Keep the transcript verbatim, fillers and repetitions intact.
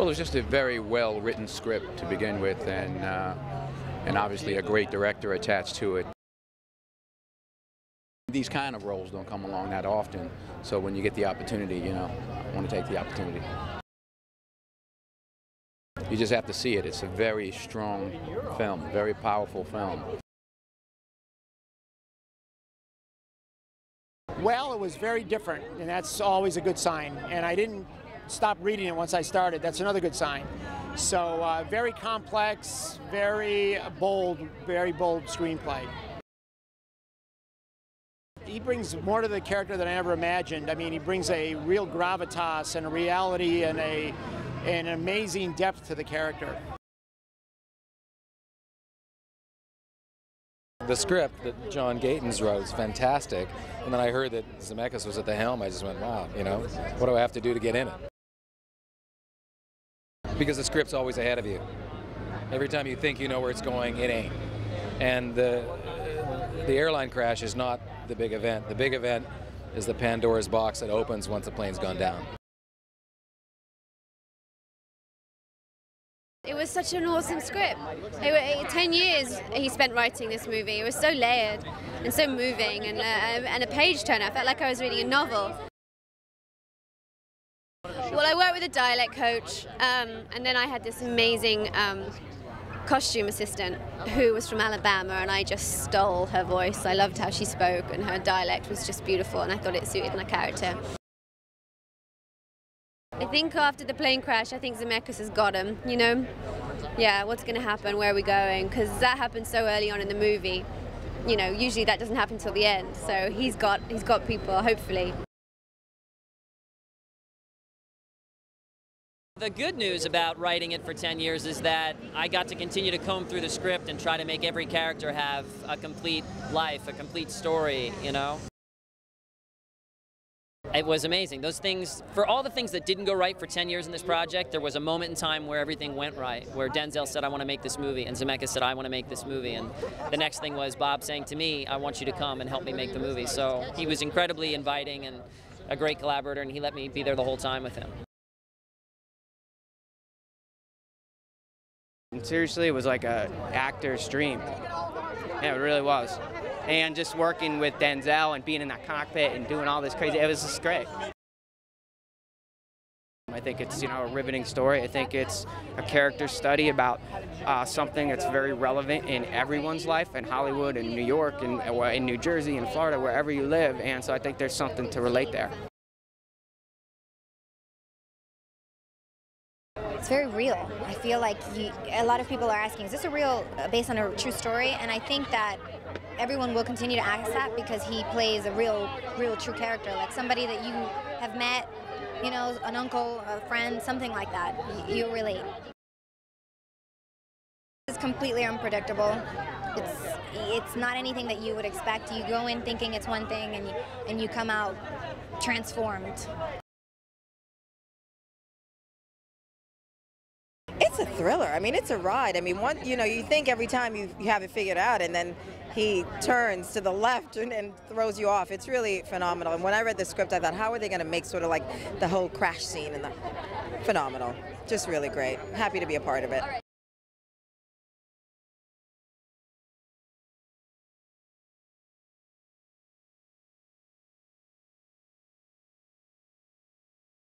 Well, it was just a very well-written script to begin with, and uh, and obviously a great director attached to it. These kind of roles don't come along that often, so when you get the opportunity, you know, I want to take the opportunity. You just have to see it. It's a very strong film, very powerful film. Well, it was very different, and that's always a good sign. And I didn't stop reading it once I started. That's another good sign. So uh, very complex, very bold, very bold screenplay. He brings more to the character than I ever imagined. I mean, he brings a real gravitas and a reality and a, an amazing depth to the character. The script that John Gatins wrote is fantastic, and then I heard that Zemeckis was at the helm. I just went, wow, you know, what do I have to do to get in it? Because the script's always ahead of you. Every time you think you know where it's going, it ain't. And the, the airline crash is not the big event. The big event is the Pandora's box that opens once the plane's gone down. It was such an awesome script. It, it, ten years he spent writing this movie. It was so layered and so moving, and, uh, and a page turner. I felt like I was reading a novel. Well, I worked with a dialect coach, um, and then I had this amazing um, costume assistant who was from Alabama, and I just stole her voice. I loved how she spoke, and her dialect was just beautiful, and I thought it suited my character. I think after the plane crash, I think Zemeckis has got him, you know? Yeah, what's going to happen? Where are we going? Because that happened so early on in the movie. You know, usually that doesn't happen till the end. So he's got, he's got people, hopefully. The good news about writing it for ten years is that I got to continue to comb through the script and try to make every character have a complete life, a complete story, you know? It was amazing. Those things, for all the things that didn't go right for ten years in this project, there was a moment in time where everything went right, where Denzel said, I want to make this movie, and Zemeckis said, I want to make this movie, and the next thing was Bob saying to me, I want you to come and help me make the movie. So he was incredibly inviting and a great collaborator, and he let me be there the whole time with him. And seriously, it was like an actor's dream. Yeah, it really was. And just working with Denzel and being in that cockpit and doing all this crazy, it was just great. I think it's, you know, a riveting story. I think it's a character study about uh, something that's very relevant in everyone's life, in Hollywood, in New York, in, in New Jersey, in Florida, wherever you live. And so I think there's something to relate there. It's very real. I feel like you, a lot of people are asking, is this a real, uh, based on a true story? And I think that everyone will continue to ask that because he plays a real, real true character, like somebody that you have met, you know, an uncle, a friend, something like that. You, you relate. It's completely unpredictable. It's, it's not anything that you would expect. You go in thinking it's one thing, and you, and you come out transformed. A thriller. I mean, it's a ride. I mean, one, you know, you think every time you, you have it figured out, and then he turns to the left and, and throws you off. It's really phenomenal. And when I read the script, I thought, how are they going to make sort of like the whole crash scene? And the phenomenal, just really great. Happy to be a part of it.